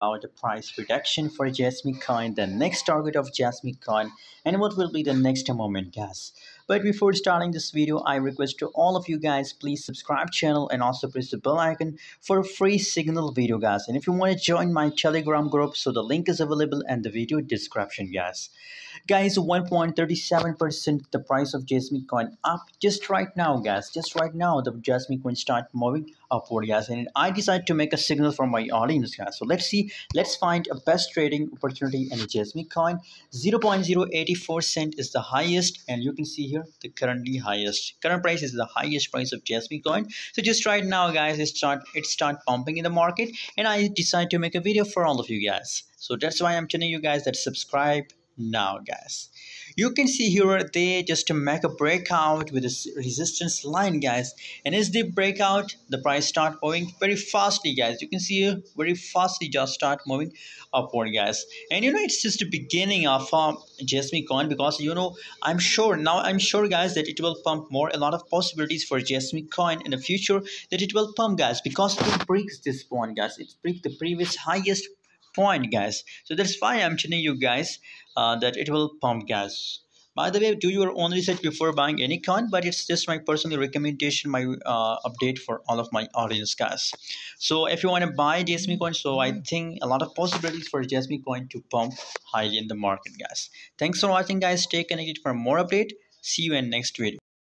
about the price prediction for Jasmy Coin, the next target of Jasmy Coin, and what will be the next moment, guys. But before starting this video, I request to all of you guys, please subscribe channel and also press the bell icon for a free signal video, guys. And if you want to join my Telegram group, so the link is available in the video description, guys. Guys, 1.37% the price of Jasmy Coin up just right now, guys. Just right now, the Jasmy Coin start moving upward, guys. And I decided to make a signal for my audience, guys. So let's see. Let's find a best trading opportunity in Jasmy Coin. 0.084 cent is the highest, and you can see here the currently highest. Current price is the highest price of Jasmy Coin. So just right now, guys, it start pumping in the market, and I decided to make a video for all of you guys. So that's why I'm telling you guys that subscribe now, guys. You can see here they just make a breakout with a resistance line, guys, and as they break out, the price start moving very fastly, guys. You can see here very fastly just start moving upward, guys. And you know, it's just the beginning of Jasmy Coin, because you know, I'm sure guys that it will pump more. A lot of possibilities for Jasmy Coin in the future that it will pump, guys, because it breaks this point, guys. It breaks the previous highest point, guys. So that's why I'm telling you guys that it will pump, guys. By the way, do your own research before buying any coin, but it's just my personal recommendation, my update for all of my audience, guys. So if you want to buy Jasmy Coin, so I think a lot of possibilities for Jasmy Coin to pump highly in the market, guys. Thanks for watching, guys. Stay connected for more update. See you in next video.